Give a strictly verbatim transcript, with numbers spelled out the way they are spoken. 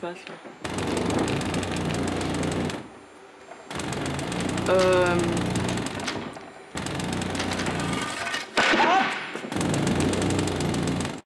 passe là. Euh...